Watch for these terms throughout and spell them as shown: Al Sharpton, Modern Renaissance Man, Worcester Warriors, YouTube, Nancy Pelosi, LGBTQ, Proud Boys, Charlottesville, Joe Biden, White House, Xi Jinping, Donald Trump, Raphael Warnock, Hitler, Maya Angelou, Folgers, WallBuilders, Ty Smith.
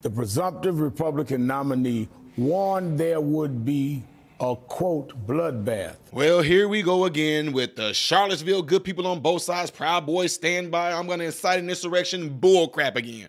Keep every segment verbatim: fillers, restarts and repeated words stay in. The presumptive Republican nominee warned there would be a, quote, bloodbath. Well, here we go again with the Charlottesville good people on both sides, Proud Boys stand by, I'm going to incite an insurrection bullcrap again.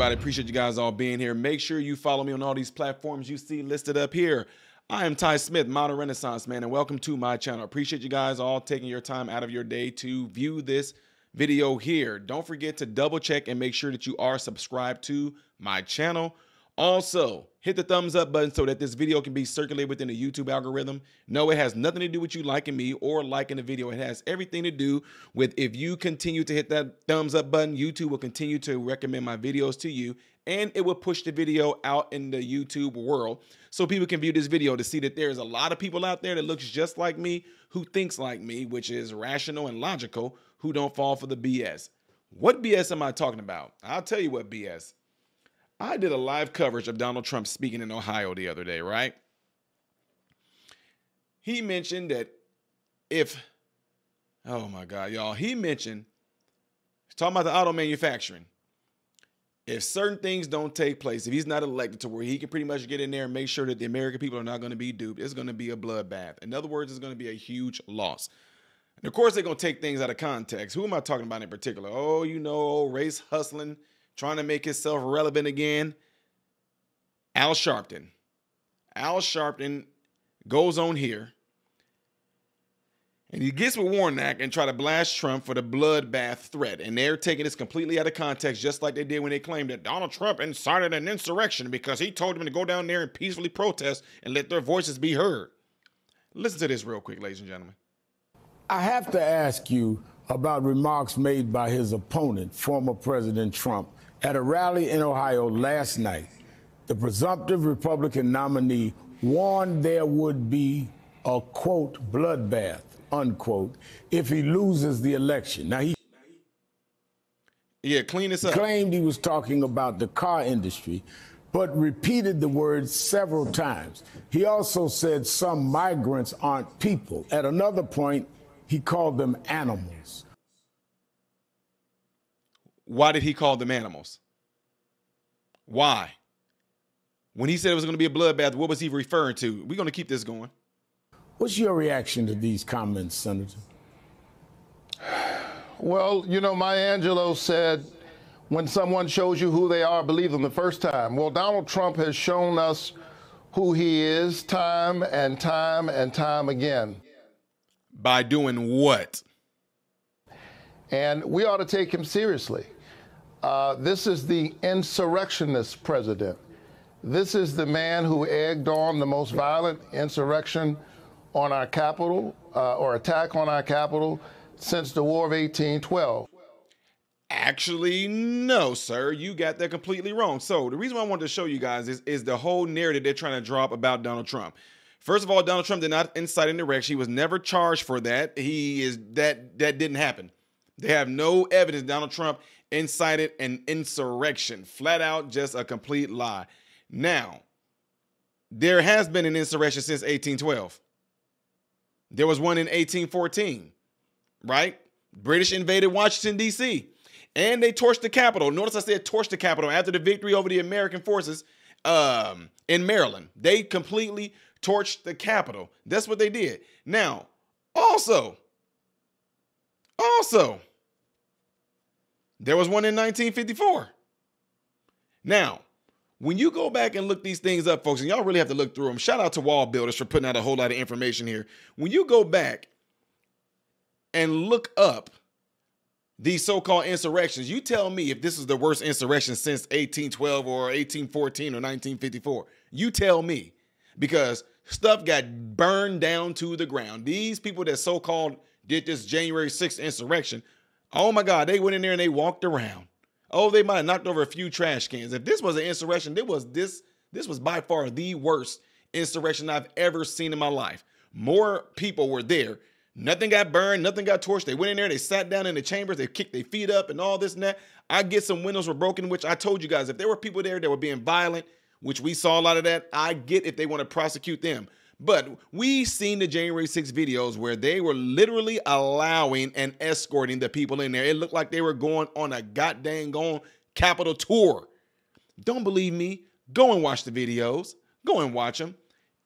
I appreciate you guys all being here. Make sure you follow me on all these platforms you see listed up here. I am Ty Smith, Modern Renaissance Man, and welcome to my channel. Appreciate you guys all taking your time out of your day to view this video here. Don't forget to double check and make sure that you are subscribed to my channel. Also, hit the thumbs up button so that this video can be circulated within the YouTube algorithm. No, it has nothing to do with you liking me or liking the video. It has everything to do with if you continue to hit that thumbs up button, YouTube will continue to recommend my videos to you, and it will push the video out in the YouTube world so people can view this video to see that there's a lot of people out there that looks just like me, who thinks like me, which is rational and logical, who don't fall for the B S. What B S am I talking about? I'll tell you what B S. I did a live coverage of Donald Trump speaking in Ohio the other day, right? He mentioned that if, oh my God, y'all, he mentioned, he's talking about the auto manufacturing. If certain things don't take place, if he's not elected to where he can pretty much get in there and make sure that the American people are not going to be duped, it's going to be a bloodbath. In other words, it's going to be a huge loss. And of course, they're going to take things out of context. Who am I talking about in particular? Oh, you know, race hustling, trying to make himself relevant again. Al Sharpton. Al Sharpton goes on here and he gets with Warnock and try to blast Trump for the bloodbath threat. And they're taking this completely out of context, just like they did when they claimed that Donald Trump incited an insurrection because he told them to go down there and peacefully protest and let their voices be heard. Listen to this real quick, ladies and gentlemen. I have to ask you about remarks made by his opponent, former President Trump, at a rally in Ohio last night. The presumptive Republican nominee warned there would be a, quote, bloodbath, unquote, if he loses the election. Now, he yeah, clean this up. claimed he was talking about the car industry, but repeated the words several times. He also said some migrants aren't people. At another point, he called them animals. Why did he call them animals? Why? When he said it was going to be a bloodbath, what was he referring to? We're going to keep this going. What's your reaction to these comments, Senator? Well, you know, Maya Angelou said, when someone shows you who they are, believe them the first time. Well, Donald Trump has shown us who he is time and time and time again. By doing what? And we ought to take him seriously. Uh, this is the insurrectionist president. This is the man who egged on the most violent insurrection on our capital, uh, or attack on our capital, since the War of eighteen twelve. Actually, no, sir. You got that completely wrong. So the reason why I wanted to show you guys is, is the whole narrative they're trying to drop about Donald Trump. First of all, Donald Trump did not incite an insurrection. He was never charged for that. He is that that didn't happen. They have no evidence Donald Trump incited an insurrection. Flat out, just a complete lie. Now, there has been an insurrection since eighteen twelve. There was one in eighteen fourteen, right? British invaded Washington, D C, and they torched the Capitol. Notice I said torched the Capitol after the victory over the American forces um, in Maryland. They completely torched the Capitol. That's what they did. Now, also, also, there was one in nineteen fifty-four. Now, when you go back and look these things up, folks, and y'all really have to look through them. Shout out to WallBuilders for putting out a whole lot of information here. When you go back and look up these so-called insurrections, you tell me if this is the worst insurrection since eighteen twelve or eighteen fourteen or nineteen fifty-four. You tell me. Because stuff got burned down to the ground. These people that so-called did this January sixth insurrection, oh my God, they went in there and they walked around. Oh, they might have knocked over a few trash cans. If this was an insurrection, there was this, this was by far the worst insurrection I've ever seen in my life. More people were there Nothing got burned. Nothing got torched. They went in there. They sat down in the chambers. They kicked their feet up and all this and that. I get some windows were broken, which I told you guys, if there were people there that were being violent, which we saw a lot of that, I get if they want to prosecute them. But we seen the January sixth videos where they were literally allowing and escorting the people in there. It looked like they were going on a goddamn gone Capitol tour. Don't believe me? Go and watch the videos. Go and watch them.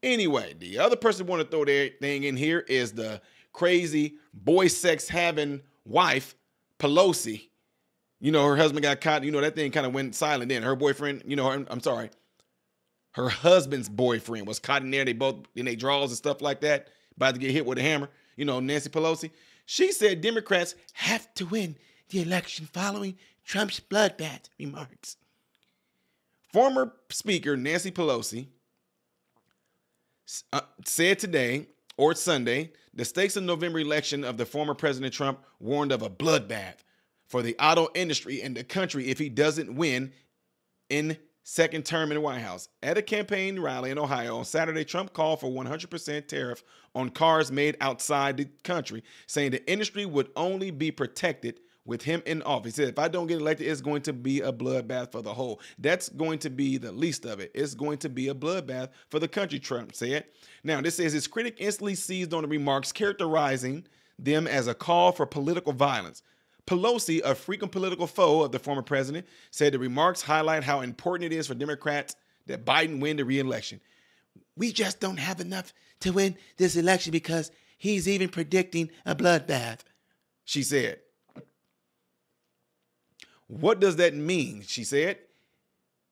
Anyway, the other person want to throw their thing in here is the crazy boy sex having wife, Pelosi. You know, her husband got caught. You know, that thing kind of went silent then. Her boyfriend, you know, her, I'm sorry. Her husband's boyfriend was caught in there. They both in their drawers and stuff like that, about to get hit with a hammer. You know, Nancy Pelosi. She said Democrats have to win the election following Trump's bloodbath remarks. Former Speaker Nancy Pelosi uh, said today, or Sunday, the stakes of November election of the former President Trump warned of a bloodbath for the auto industry and the country if he doesn't win in second term in the White House. At a campaign rally in Ohio on Saturday, Trump called for one hundred percent tariff on cars made outside the country, saying the industry would only be protected with him in office. He said, if I don't get elected, it's going to be a bloodbath for the whole. That's going to be the least of it. It's going to be a bloodbath for the country, Trump said. Now, this says his critic instantly seized on the remarks, characterizing them as a call for political violence. Pelosi, a frequent political foe of the former president, said the remarks highlight how important it is for Democrats that Biden win the re-election. We just don't have enough to win this election because he's even predicting a bloodbath, she said. What does that mean? She said.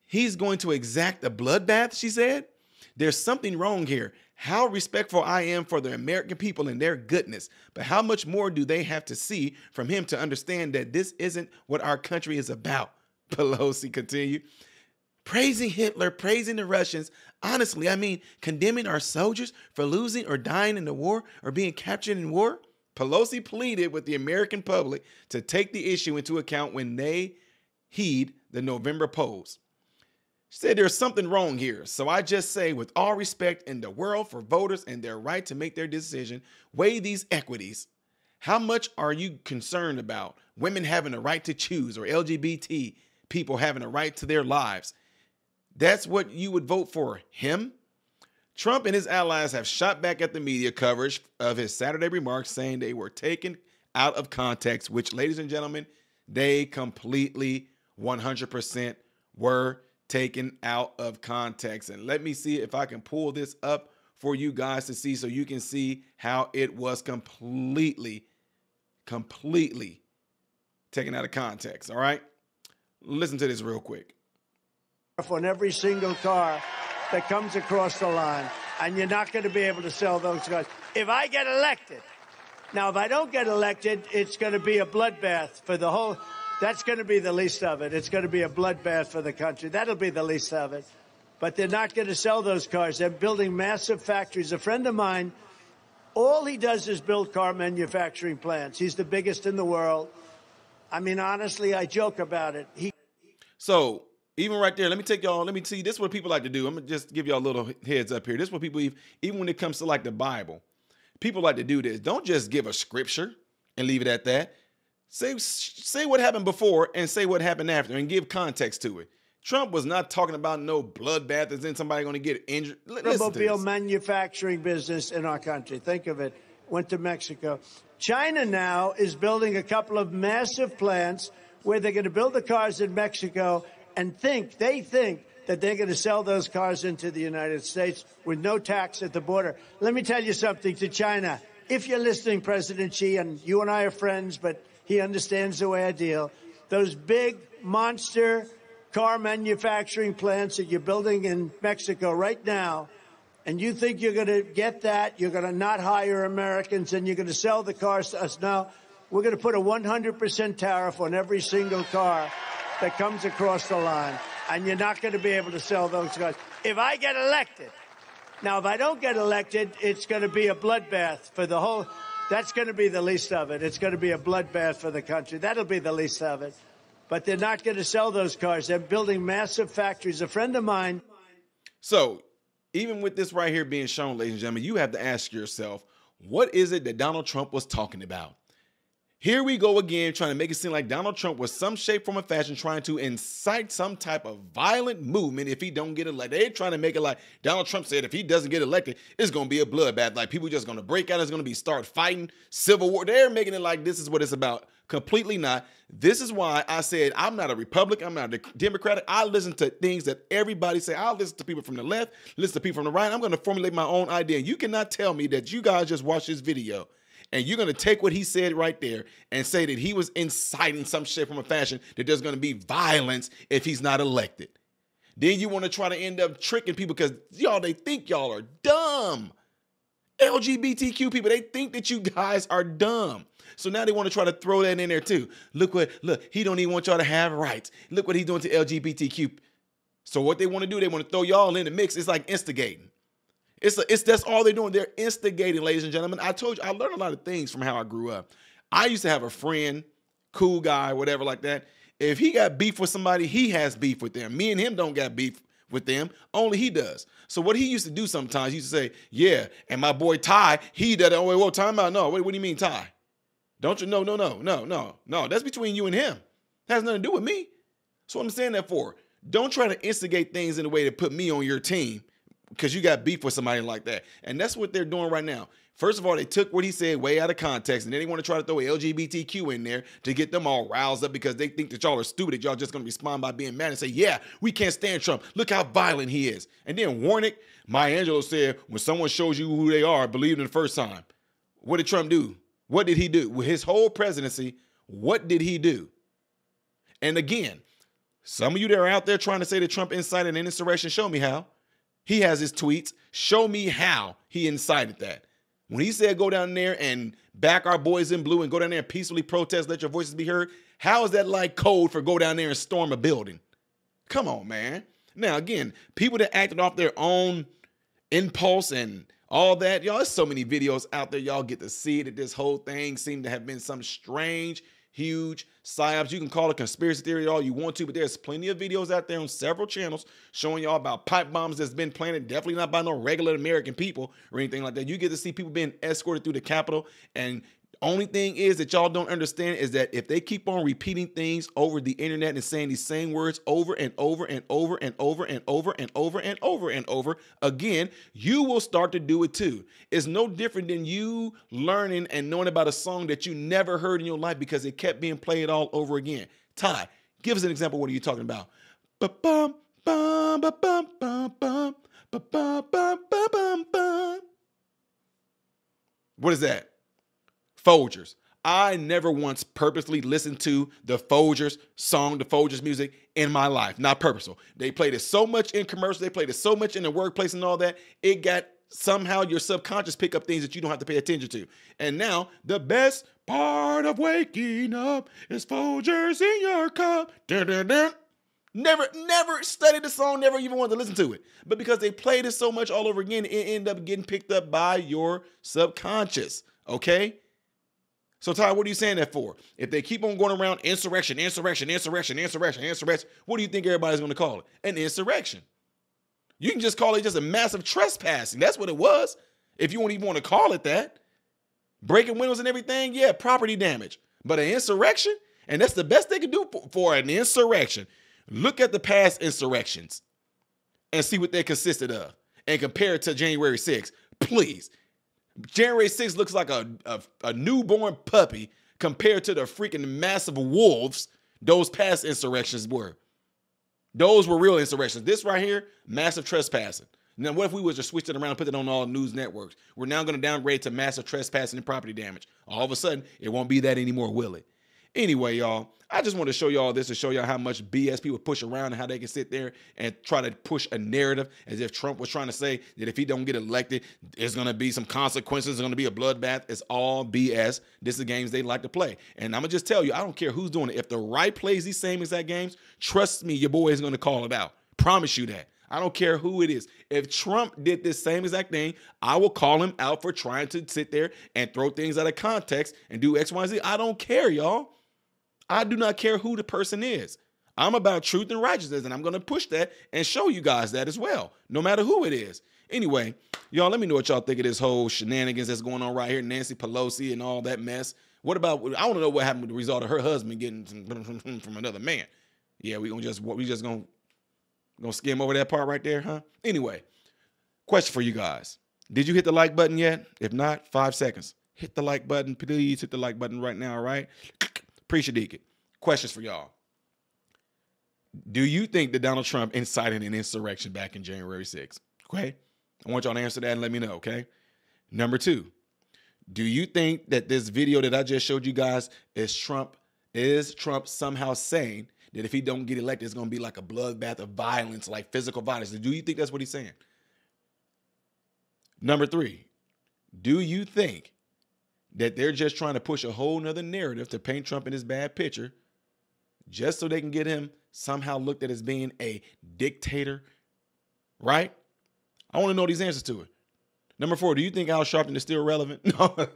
He's going to exact a bloodbath, she said. There's something wrong here. How respectful I am for the American people and their goodness, but how much more do they have to see from him to understand that this isn't what our country is about? Pelosi continued. Praising Hitler, praising the Russians. Honestly, I mean, condemning our soldiers for losing or dying in the war or being captured in war. Pelosi pleaded with the American public to take the issue into account when they heed the November polls. She said there's something wrong here, so I just say with all respect in the world for voters and their right to make their decision, weigh these equities. How much are you concerned about women having a right to choose or L G B T people having a right to their lives? That's what you would vote for him? Trump and his allies have shot back at the media coverage of his Saturday remarks, saying they were taken out of context, which, ladies and gentlemen, they completely one hundred percent were taken out of context. And let me see if I can pull this up for you guys to see so you can see how it was completely, completely taken out of context. All right? Listen to this real quick. On every single car that comes across the line, and you're not going to be able to sell those cars. If I get elected, now if I don't get elected, it's going to be a bloodbath for the whole, that's going to be the least of it. It's going to be a bloodbath for the country. That'll be the least of it. But they're not going to sell those cars. They're building massive factories. A friend of mine, all he does is build car manufacturing plants. He's the biggest in the world. I mean, honestly, I joke about it. He so... Even right there, let me take y'all, let me see, this is what people like to do. I'm going to just give y'all a little heads up here. This is what people, even when it comes to like the Bible, people like to do this. Don't just give a scripture and leave it at that. Say, say what happened before and say what happened after and give context to it. Trump was not talking about no bloodbath as in somebody going to get injured. Automobile manufacturing business in our country. Think of it. Went to Mexico. China now is building a couple of massive plants where they're going to build the cars in Mexico and think, they think that they're going to sell those cars into the United States with no tax at the border. Let me tell you something to China. If you're listening, President Xi, and you and I are friends, but he understands the way I deal, those big monster car manufacturing plants that you're building in Mexico right now, and you think you're going to get that, you're going to not hire Americans, and you're going to sell the cars to us now, we're going to put a one hundred percent tariff on every single car that comes across the line, and you're not going to be able to sell those cars. If I get elected, now if I don't get elected, it's going to be a bloodbath for the whole, that's going to be the least of it. It's going to be a bloodbath for the country. That'll be the least of it. But they're not going to sell those cars. They're building massive factories. A friend of mine. So even with this right here being shown, ladies and gentlemen, you have to ask yourself, What is it that Donald Trump was talking about? Here we go again, trying to make it seem like Donald Trump was some shape, form, or fashion trying to incite some type of violent movement if he don't get elected. They're trying to make it like Donald Trump said, if he doesn't get elected, it's going to be a bloodbath. Like people just going to break out. It's going to be start fighting, civil war. They're making it like this is what it's about. Completely not. This is why I said I'm not a Republican. I'm not a Democrat. I listen to things that everybody say. I'll listen to people from the left, listen to people from the right. I'm going to formulate my own idea. You cannot tell me that you guys just watched this video and you're going to take what he said right there and say that he was inciting some shit from a fashion that there's going to be violence if he's not elected. Then you want to try to end up tricking people because y'all, they think y'all are dumb. L G B T Q people, they think that you guys are dumb. So now they want to try to throw that in there too. Look what, look, he don't even want y'all to have rights. Look what he's doing to L G B T Q. So what they want to do, they want to throw y'all in the mix. It's like instigating. It's, a, it's that's all they're doing. They're instigating, ladies and gentlemen. I told you, I learned a lot of things from how I grew up. I used to have a friend, cool guy, whatever like that. If he got beef with somebody, he has beef with them. Me and him don't got beef with them. Only he does. So what he used to do sometimes, he used to say, yeah, and my boy Ty, he does it. Oh, wait, whoa, time out. No, wait, what do you mean Ty? Don't you? No, no, no, no, no, no. That's between you and him. That has nothing to do with me. So what I'm saying that for, don't try to instigate things in a way to put me on your team, because you got beef with somebody like that. And that's what they're doing right now. First of all, they took what he said way out of context, and then they want to try to throw L G B T Q in there to get them all roused up because they think that y'all are stupid. Y'all just going to respond by being mad and say, yeah, we can't stand Trump. Look how violent he is. And then Warnock, Maya Angelou said, when someone shows you who they are, believe them the first time. What did Trump do? What did he do? With his whole presidency, what did he do? And again, some of you that are out there trying to say that Trump incited an insurrection, show me how. He has his tweets. Show me how he incited that. When he said go down there and back our boys in blue and go down there and peacefully protest, let your voices be heard, how is that like code for go down there and storm a building? Come on, man. Now, again, people that acted off their own impulse and all that, y'all, there's so many videos out there. Y'all get to see that this whole thing seemed to have been some strange, huge psyops. You can call it conspiracy theory all you want to, but there's plenty of videos out there on several channels showing y'all about pipe bombs that's been planted, definitely not by no regular American people or anything like that. You get to see people being escorted through the Capitol, and the only thing is that y'all don't understand is that if they keep on repeating things over the internet and saying these same words over and over and over and over and over and over and over and over again, you will start to do it too. It's no different than you learning and knowing about a song that you never heard in your life because it kept being played all over again. Ty, give us an example. What are you talking about? Ba-bum, bum, ba-bum, bum, bum, ba-bum, bum, ba-bum, bum. What is that? Folgers. I never once purposely listened to the Folgers song, the Folgers music in my life. Not purposeful. They played it so much in commercials. They played it so much in the workplace and all that. It got somehow your subconscious pick up things that you don't have to pay attention to. And now the best part of waking up is Folgers in your cup. Dun, dun, dun. Never, never studied the song. Never even wanted to listen to it. But because they played it so much all over again, it ended up getting picked up by your subconscious. Okay? So, Ty, what are you saying that for? If they keep on going around insurrection, insurrection, insurrection, insurrection, insurrection, what do you think everybody's going to call it? An insurrection. You can just call it just a massive trespassing. That's what it was. If you don't even want to call it that. Breaking windows and everything, yeah, property damage. But an insurrection? And that's the best they can do for, for an insurrection. Look at the past insurrections and see what they consisted of and compare it to January sixth, please. January sixth looks like a, a, a newborn puppy compared to the freaking massive wolves those past insurrections were. Those were real insurrections. This right here, massive trespassing. Now, what if we was just switched it around and put it on all news networks? We're now going to downgrade to massive trespassing and property damage. All of a sudden, it won't be that anymore, will it? Anyway, y'all, I just want to show y'all this to show y'all how much B S people push around and how they can sit there and try to push a narrative as if Trump was trying to say that if he don't get elected, there's going to be some consequences. There's going to be a bloodbath. It's all B S. This is the games they like to play. And I'm going to just tell you, I don't care who's doing it. If the right plays these same exact games, trust me, your boy is going to call it out. Promise you that. I don't care who it is. If Trump did this same exact thing, I will call him out for trying to sit there and throw things out of context and do X, Y, Z. I don't care, y'all. I do not care who the person is. I'm about truth and righteousness, and I'm going to push that and show you guys that as well, no matter who it is. Anyway, Y'all, let me know what y'all think of this whole shenanigans that's going on right here. Nancy Pelosi and all that mess. What about, I want to know what happened with the result of her husband getting some from another man. Yeah, we gonna just, we just gonna, gonna skim over that part right there, huh? Anyway, question for you guys. Did you hit the like button yet? If not, five seconds. Hit the like button. Please hit the like button right now, all right? Appreciate it. Questions for y'all. Do you think that Donald Trump incited an insurrection back in January sixth? Okay? I want y'all to answer that and let me know, okay? Number two, do you think that this video that I just showed you guys is Trump, is Trump somehow saying that if he don't get elected, it's going to be like a bloodbath of violence, like physical violence? Do you think that's what he's saying? Number three, do you think that they're just trying to push a whole nother narrative to paint Trump in this bad picture just so they can get him somehow looked at as being a dictator, right? I want to know these answers to it. Number four, do you think Al Sharpton is still relevant? No.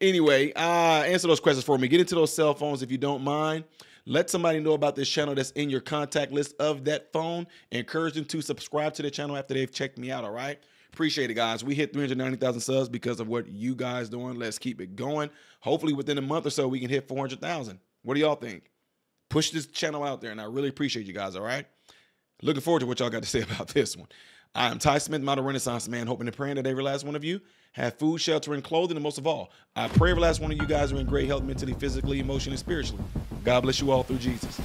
Anyway, uh, answer those questions for me. Get into those cell phones if you don't mind. Let somebody know about this channel that's in your contact list of that phone. Encourage them to subscribe to the channel after they've checked me out, all right? Appreciate it, guys. We hit three hundred ninety thousand subs because of what you guys doing. Let's keep it going. Hopefully within a month or so, we can hit four hundred thousand. What do y'all think? Push this channel out there, and I really appreciate you guys, all right? Looking forward to what y'all got to say about this one. I'm Ty Smith, Modern Renaissance Man, hoping and praying that every last one of you have food, shelter, and clothing, and most of all, I pray every last one of you guys are in great health mentally, physically, emotionally, and spiritually. God bless you all through Jesus.